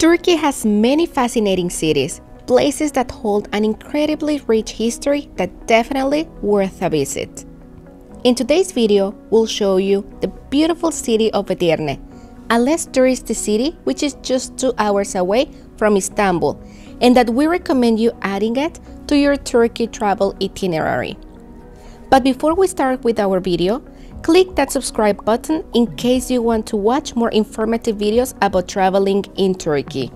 Turkey has many fascinating cities, places that hold an incredibly rich history that definitely worth a visit. In today's video, we'll show you the beautiful city of Edirne, a less touristy city which is just 2 hours away from Istanbul, and that we recommend you adding it to your Turkey travel itinerary. But before we start with our video, click that subscribe button in case you want to watch more informative videos about traveling in Turkey.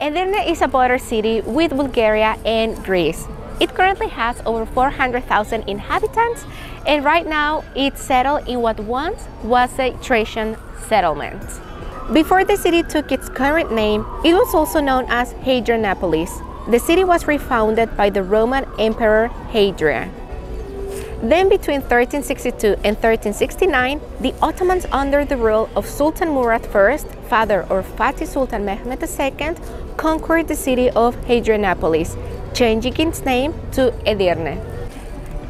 Edirne is a border city with Bulgaria and Greece. It currently has over 400,000 inhabitants, and right now it's settled in what once was a Thracian settlement. Before the city took its current name, it was also known as Hadrianopolis. The city was refounded by the Roman Emperor Hadrian. Then between 1362 and 1369, the Ottomans, under the rule of Sultan Murad I, father of Fatih Sultan Mehmed II, conquered the city of Hadrianopolis, changing its name to Edirne.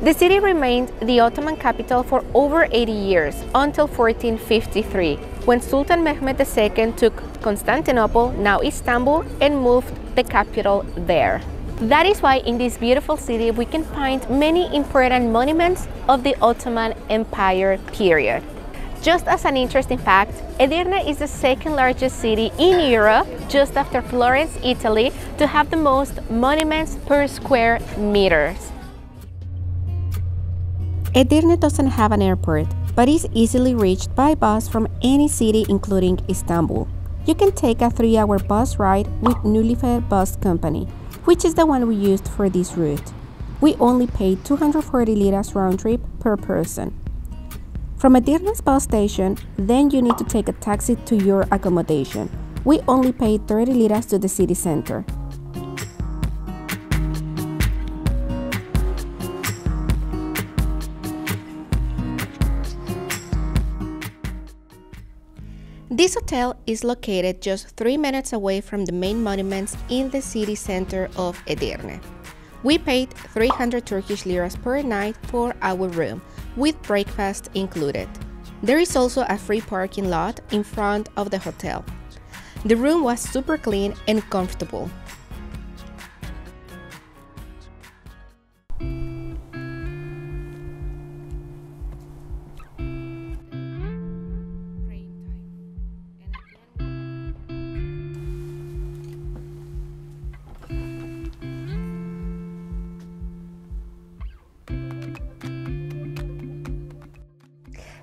The city remained the Ottoman capital for over 80 years, until 1453, when Sultan Mehmed II took Constantinople, now Istanbul, and moved the capital there. That is why in this beautiful city we can find many important monuments of the Ottoman Empire period. Just as an interesting fact, Edirne is the second largest city in Europe, just after Florence, Italy, to have the most monuments per square meters. Edirne doesn't have an airport, but is easily reached by bus from any city, including Istanbul. You can take a 3-hour bus ride with Nulüfer Bus Company, which is the one we used for this route. We only paid 240 liras round trip per person. From Edirne's bus station, then you need to take a taxi to your accommodation. We only paid 30 liras to the city center. This hotel is located just 3 minutes away from the main monuments in the city center of Edirne. We paid 300 Turkish liras per night for our room, with breakfast included. There is also a free parking lot in front of the hotel. The room was super clean and comfortable.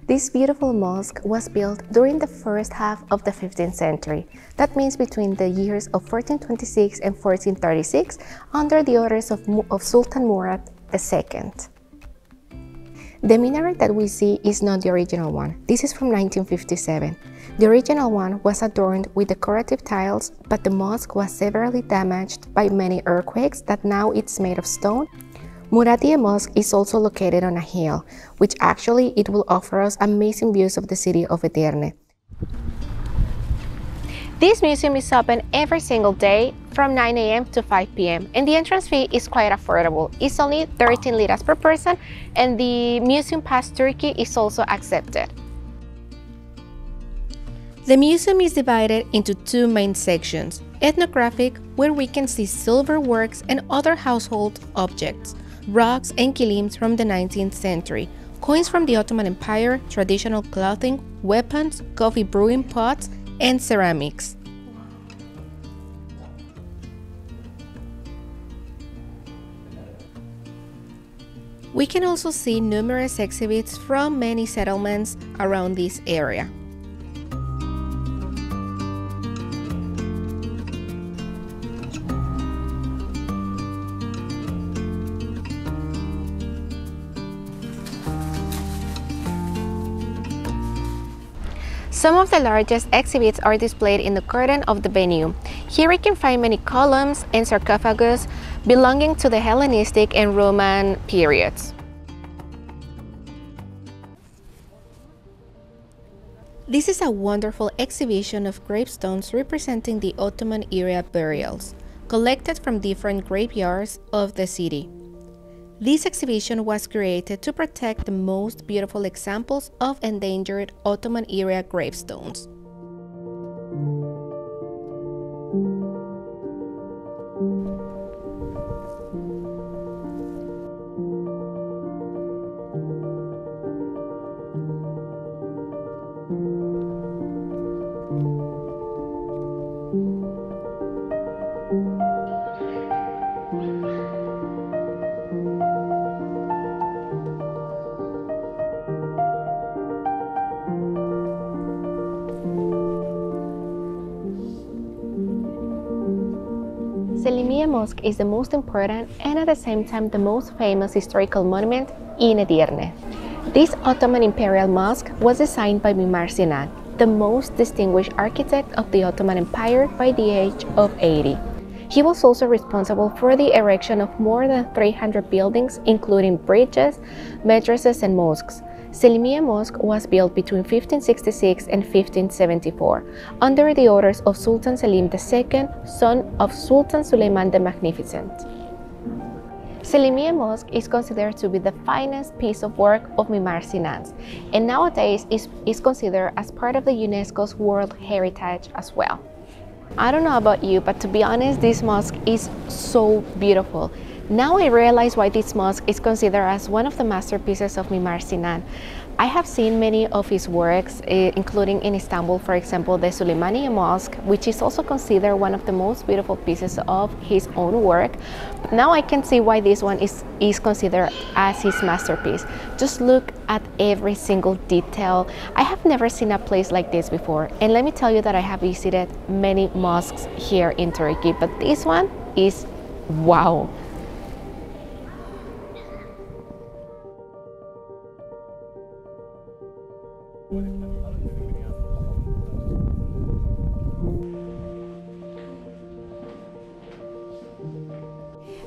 This beautiful mosque was built during the first half of the 15th century. That means between the years of 1426 and 1436, under the orders of Sultan Murad II. The minaret that we see is not the original one. This is from 1957. The original one was adorned with decorative tiles, but the mosque was severely damaged by many earthquakes that now it's made of stone. Muradiye Mosque is also located on a hill, which actually it will offer us amazing views of the city of Edirne. This museum is open every single day from 9 a.m. to 5 p.m. and the entrance fee is quite affordable. It's only 13 liras per person, and the Museum Pass Turkey is also accepted. The museum is divided into two main sections: ethnographic, where we can see silver works and other household objects, rocks and kilims from the 19th century, coins from the Ottoman Empire, traditional clothing, weapons, coffee brewing pots, and ceramics. We can also see numerous exhibits from many settlements around this area. Some of the largest exhibits are displayed in the curtain of the venue. Here we can find many columns and sarcophagus belonging to the Hellenistic and Roman periods. This is a wonderful exhibition of gravestones representing the Ottoman era burials, collected from different graveyards of the city. This exhibition was created to protect the most beautiful examples of endangered Ottoman-era gravestones. Selimiye Mosque is the most important and at the same time the most famous historical monument in Edirne. This Ottoman imperial mosque was designed by Mimar Sinan, the most distinguished architect of the Ottoman Empire by the age of 80. He was also responsible for the erection of more than 300 buildings, including bridges, madrasas and mosques. Selimiye Mosque was built between 1566 and 1574, under the orders of Sultan Selim II, son of Sultan Suleiman the Magnificent. Selimiye Mosque is considered to be the finest piece of work of Mimar Sinan's, and nowadays is considered as part of the UNESCO's World Heritage as well. I don't know about you, but to be honest, this mosque is so beautiful. Now I realize why this mosque is considered as one of the masterpieces of Mimar Sinan. I have seen many of his works, including in Istanbul, for example, the Suleymaniye Mosque, which is also considered one of the most beautiful pieces of his own work. But now I can see why this one is considered as his masterpiece. Just look at every single detail. I have never seen a place like this before. And let me tell you that I have visited many mosques here in Turkey, but this one is wow.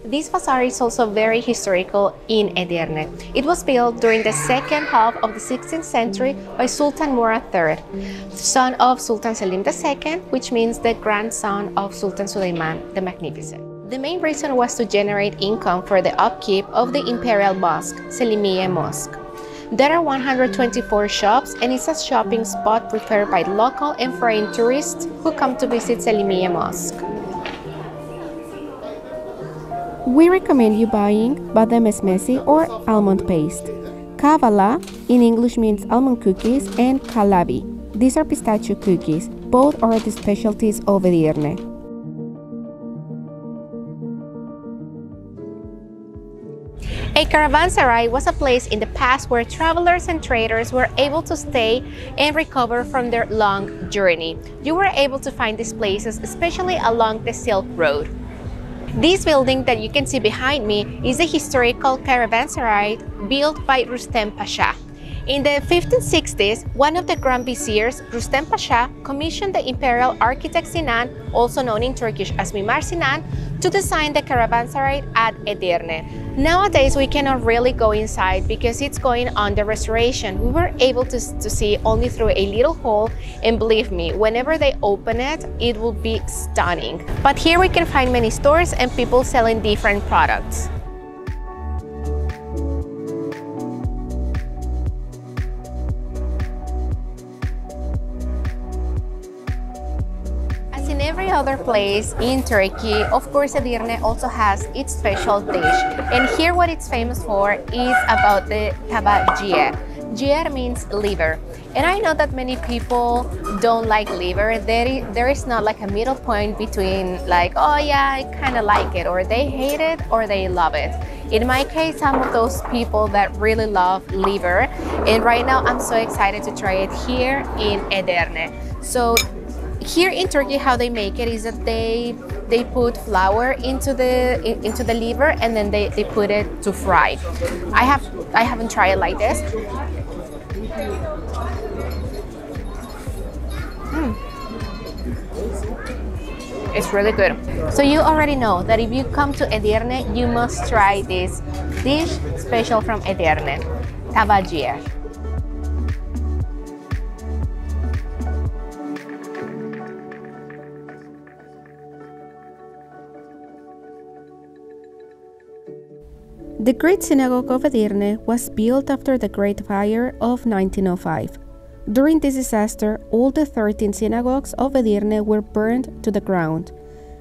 This bazaar is also very historical in Edirne. It was built during the second half of the 16th century by Sultan Murad III, son of Sultan Selim II, which means the grandson of Sultan Suleiman the Magnificent. The main reason was to generate income for the upkeep of the imperial mosque, Selimiye Mosque. There are 124 shops and it's a shopping spot preferred by local and foreign tourists who come to visit Selimiye Mosque. We recommend you buying bademesmesi or almond paste. Kavala, in English means almond cookies, and Kalabi. These are pistachio cookies. Both are the specialties of Edirne. A caravanserai was a place in the past where travelers and traders were able to stay and recover from their long journey. You were able to find these places, especially along the Silk Road. This building that you can see behind me is a historical caravanserai built by Rustem Pasha. In the 1560s, one of the Grand Viziers, Rustem Pasha, commissioned the imperial architect Sinan, also known in Turkish as Mimar Sinan, to design the caravanserai at Edirne. Nowadays, we cannot really go inside because it's going under restoration. We were able to see only through a little hole, and believe me, whenever they open it, it will be stunning. But here we can find many stores and people selling different products. Other place in Turkey, of course, Edirne also has its special dish, and here what it's famous for is about the tabagier. Gier means liver, and I know that many people don't like liver. There is not like a middle point between like, oh yeah, I kind of like it, or they hate it, or they love it. In my case, I'm of those people that really love liver, and right now I'm so excited to try it here in Edirne. So here in Turkey, how they make it is that they put flour into the liver, and then they put it to fry. I haven't tried it like this. It's really good. So you already know that if you come to Edirne, you must try this dish special from Edirne, tabagier. The Great Synagogue of Edirne was built after the Great Fire of 1905. During this disaster, all the 13 synagogues of Edirne were burned to the ground.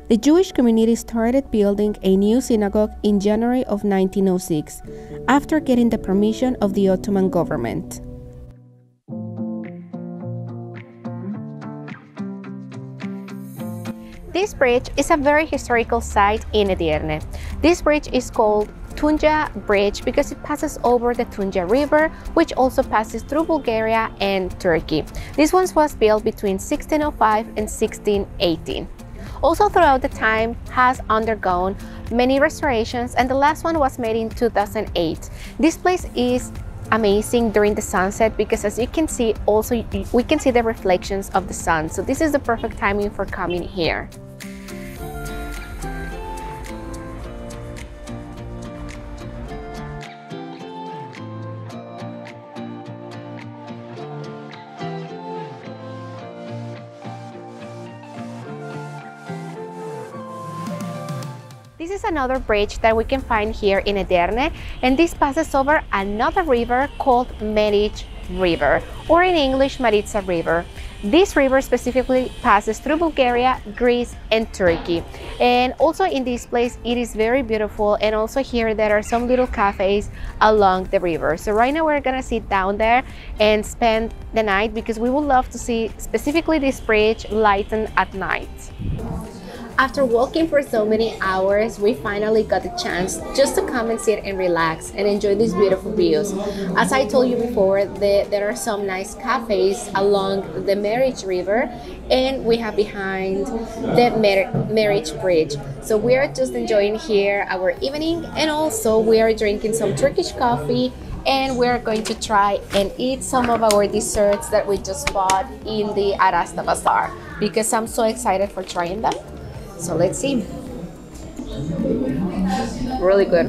The Jewish community started building a new synagogue in January of 1906, after getting the permission of the Ottoman government. This bridge is a very historical site in Edirne. This bridge is called Tunja Bridge because it passes over the Tunja River, which also passes through Bulgaria and Turkey. This one was built between 1605 and 1618. Also throughout the time has undergone many restorations, and the last one was made in 2008. This place is amazing during the sunset because, as you can see, also we can see the reflections of the sun, so this is the perfect timing for coming here. This is another bridge that we can find here in Edirne, and this passes over another river called Meriç River, or in English Maritza River. This river specifically passes through Bulgaria, Greece and Turkey. And also in this place it is very beautiful, and also here there are some little cafes along the river. So right now we're gonna sit down there and spend the night because we would love to see specifically this bridge lightened at night. After walking for so many hours, we finally got the chance just to come and sit and relax and enjoy these beautiful views. As I told you before, there are some nice cafes along the Meriç River, and we have behind the Meriç Bridge. So we are just enjoying here our evening, and also we are drinking some Turkish coffee, and we are going to try and eat some of our desserts that we just bought in the Arasta Bazaar because I'm so excited for trying them. So let's see. Really good.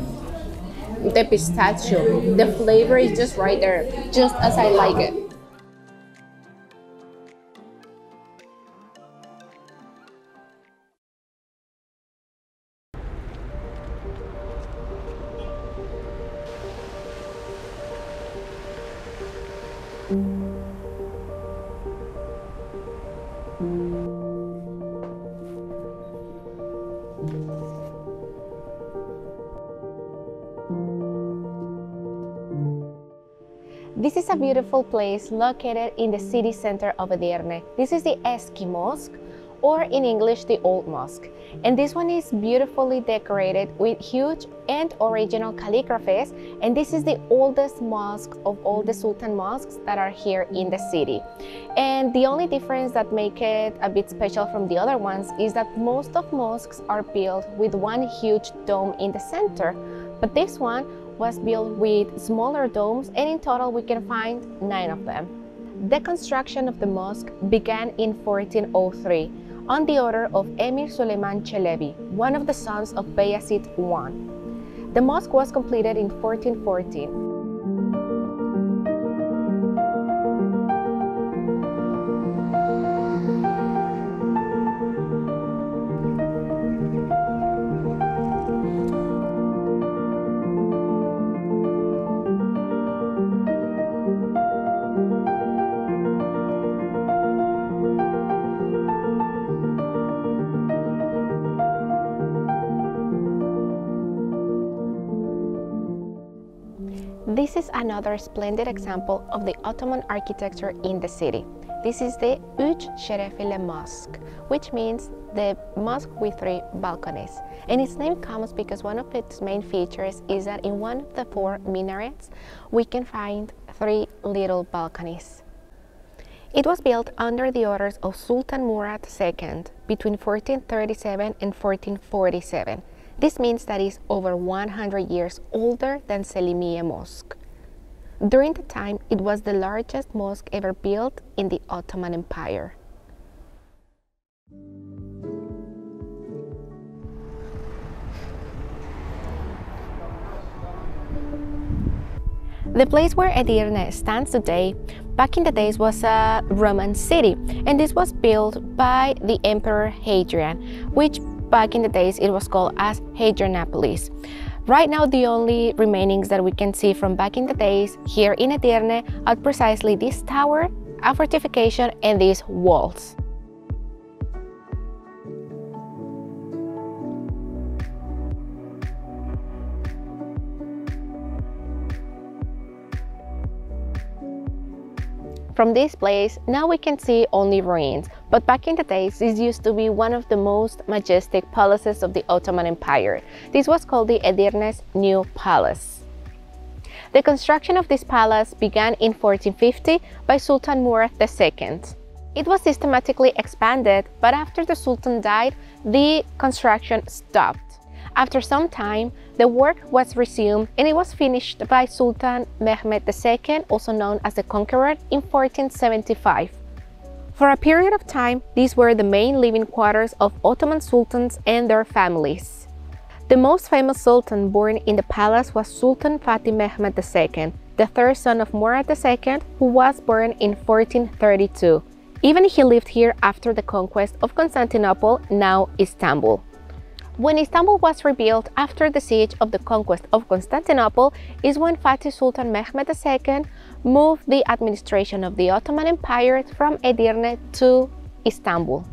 The pistachio, the flavor is just right there, just as I like it. This is a beautiful place located in the city center of Edirne. This is the Eski Mosque, or in English the Old Mosque. And this one is beautifully decorated with huge and original calligraphies, and this is the oldest mosque of all the Sultan mosques that are here in the city. And the only difference that makes it a bit special from the other ones is that most of mosques are built with one huge dome in the center, but this one was built with smaller domes, and in total we can find 9 of them. The construction of the mosque began in 1403 on the order of Emir Suleiman Chelebi, one of the sons of Bayezid I. The mosque was completed in 1414. This is another splendid example of the Ottoman architecture in the city. This is the Üç Şerefeli Mosque, which means the mosque with 3 balconies. And its name comes because one of its main features is that in one of the 4 minarets we can find 3 little balconies. It was built under the orders of Sultan Murad II between 1437 and 1447. This means that it's over 100 years older than Selimiye Mosque. During the time, it was the largest mosque ever built in the Ottoman Empire. The place where Edirne stands today, back in the days was a Roman city, and this was built by the Emperor Hadrian, which back in the days it was called as Hadrianopolis. Right now, the only remainings that we can see from back in the days here in Edirne are precisely this tower, a fortification, and these walls. From this place, now we can see only ruins, but back in the days, this used to be one of the most majestic palaces of the Ottoman Empire. This was called the Edirne's New Palace. The construction of this palace began in 1450 by Sultan Murad II. It was systematically expanded, but after the Sultan died, the construction stopped. After some time, the work was resumed and it was finished by Sultan Mehmed II, also known as the Conqueror, in 1475. For a period of time, these were the main living quarters of Ottoman sultans and their families. The most famous sultan born in the palace was Sultan Fatih Mehmed II, the third son of Murad II, who was born in 1432. Even he lived here after the conquest of Constantinople, now Istanbul. When Istanbul was rebuilt after the siege of the conquest of Constantinople is when Fatih Sultan Mehmed II moved the administration of the Ottoman Empire from Edirne to Istanbul.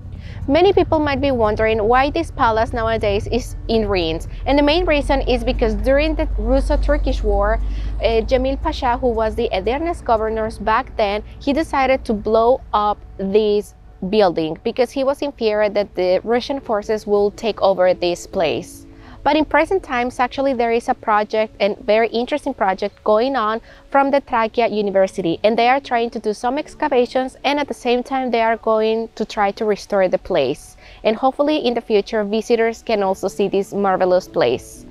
Many people might be wondering why this palace nowadays is in ruins, and the main reason is because during the Russo-Turkish War, Jamil Pasha, who was the Edirne's governor back then, he decided to blow up these building because he was in fear that the Russian forces will take over this place. But in present times, actually, there is a project, and very interesting project, going on from the Trakya University, and they are trying to do some excavations, and at the same time they are going to try to restore the place, and hopefully in the future visitors can also see this marvelous place.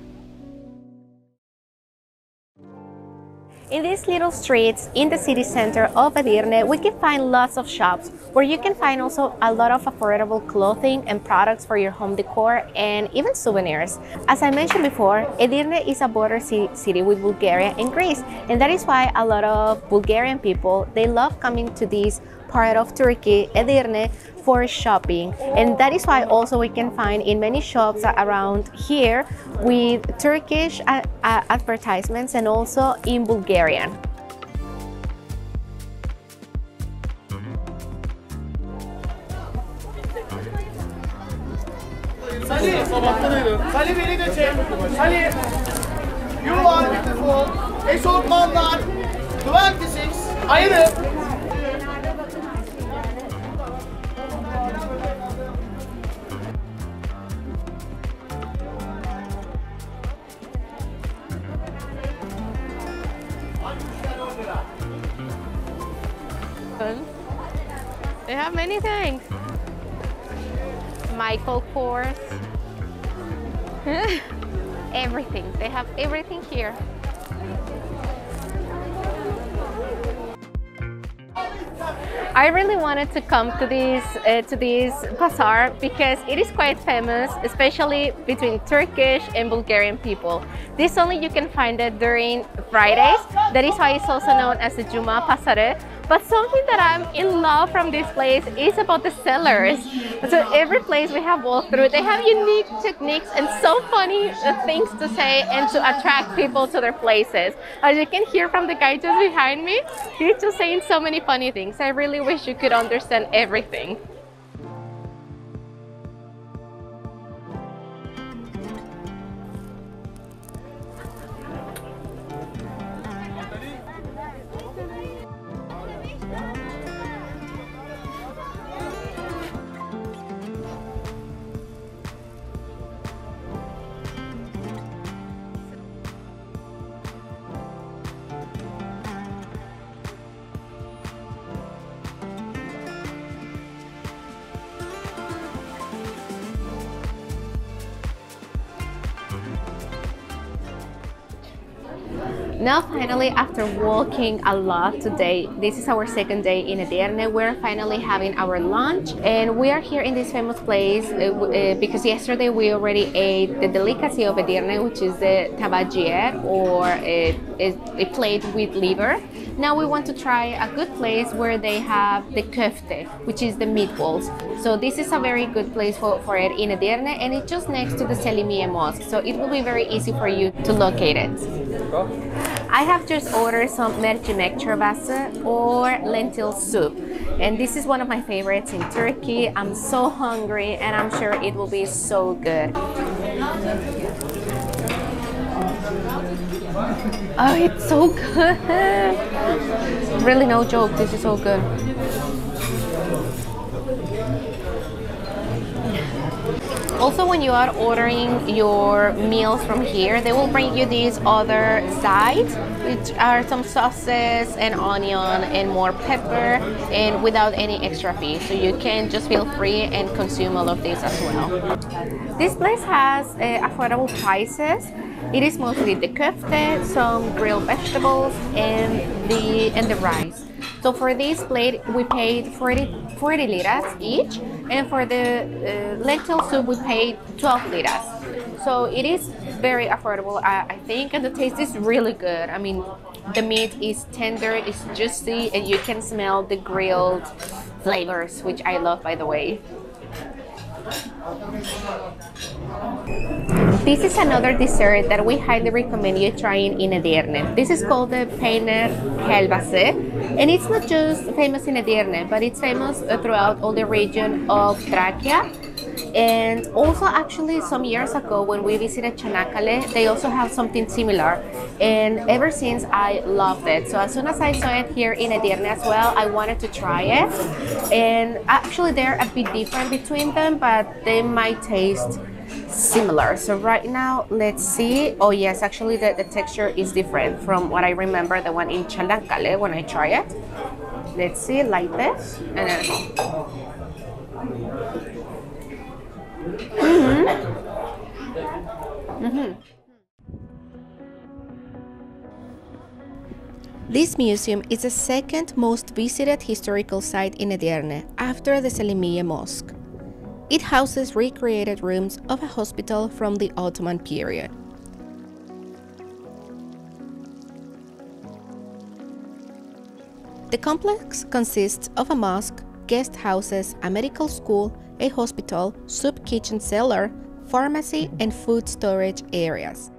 In these little streets in the city center of Edirne, we can find lots of shops where you can find also a lot of affordable clothing and products for your home decor and even souvenirs. As I mentioned before, Edirne is a border city with Bulgaria and Greece, and that is why a lot of Bulgarian people, they love coming to these part of Turkey, Edirne, for shopping. And that is why also we can find in many shops around here with Turkish advertisements and also in Bulgarian. Salih, you are beautiful. Eşofmanlar 26 ayrı. They have many things. Michael Kors. Everything. They have everything here. I really wanted to come to this bazaar because it is quite famous, especially between Turkish and Bulgarian people. This only you can find it during Fridays. That is why it's also known as the Juma Pasaret. But something that I'm in love from this place is about the sellers. So every place we have walked through, they have unique techniques and so funny things to say and to attract people to their places. As you can hear from the guy just behind me, he's just saying so many funny things. I really wish you could understand everything. Now finally, after walking a lot today, this is our second day in Edirne. We're finally having our lunch, and we are here in this famous place because yesterday we already ate the delicacy of Edirne, which is the tabagier, or a plate with liver. Now we want to try a good place where they have the köfte, which is the meatballs. So this is a very good place for it in Edirne, and it's just next to the Selimiye Mosque, so it will be very easy for you to locate it. I have just ordered some mercimek çorbası or lentil soup, and this is one of my favorites in Turkey. I'm so hungry and I'm sure it will be so good. Oh, it's so good. Really, no joke, this is so good. Also, when you are ordering your meals from here, they will bring you these other sides, which are some sauces and onion and more pepper, and without any extra fee. So you can just feel free and consume all of this as well. This place has affordable prices. It is mostly the köfte, some grilled vegetables, and the rice. So for this plate, we paid 40 liras each, and for the lentil soup, we paid 12 liras. So it is very affordable, I think, and the taste is really good. I mean, the meat is tender, it's juicy, and you can smell the grilled flavors, which I love, by the way. This is another dessert that we highly recommend you trying in Edirne. This is called the Peynir Helvası, and it's not just famous in Edirne, but it's famous throughout all the region of Trakya. And also, actually, some years ago when we visited Çanakkale, they also have something similar, and ever since I loved it. So as soon as I saw it here in Edirne as well, I wanted to try it. And actually they're a bit different between them, but they might taste similar. So right now, let's see. Oh yes, actually the texture is different from what I remember the one in Çanakkale when I try it. Let's see, like this. And then... This museum is the second most visited historical site in Edirne, after the Selimiye Mosque. It houses recreated rooms of a hospital from the Ottoman period. The complex consists of a mosque, guest houses, a medical school, a hospital, soup kitchen cellar, pharmacy and food storage areas.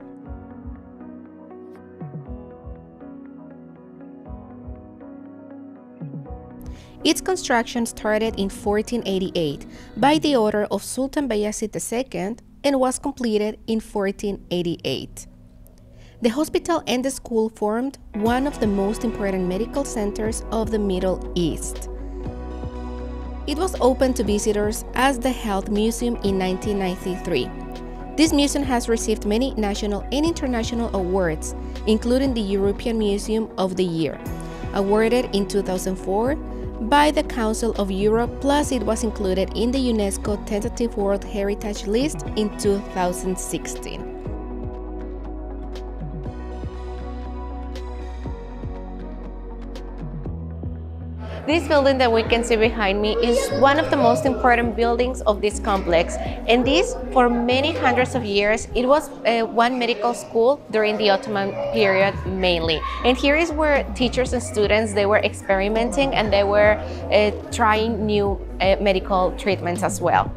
Its construction started in 1488 by the order of Sultan Bayezid II and was completed in 1488. The hospital and the school formed one of the most important medical centers of the Middle East. It was open to visitors as the Health Museum in 1993. This museum has received many national and international awards, including the European Museum of the Year, awarded in 2004 by the Council of Europe, plus it was included in the UNESCO Tentative World Heritage List in 2016. This building that we can see behind me is one of the most important buildings of this complex. And this, for many hundreds of years, it was one medical school during the Ottoman period mainly. And here is where teachers and students, they were experimenting and they were trying new medical treatments as well.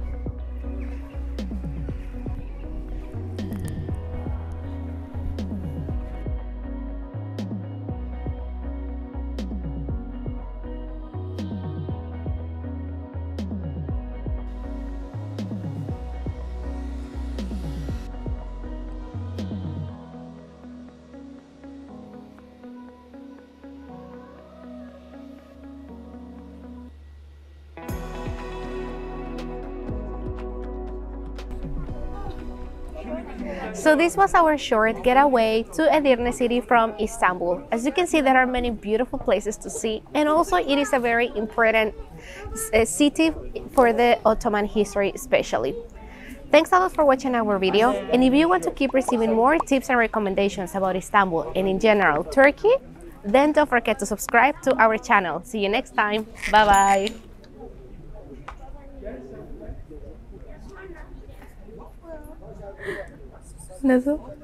So this was our short getaway to Edirne City from Istanbul. As you can see, there are many beautiful places to see, and also it is a very important city for the Ottoman history especially. Thanks a lot for watching our video, and if you want to keep receiving more tips and recommendations about Istanbul and in general Turkey, then don't forget to subscribe to our channel. See you next time. Bye-bye. Nasıl?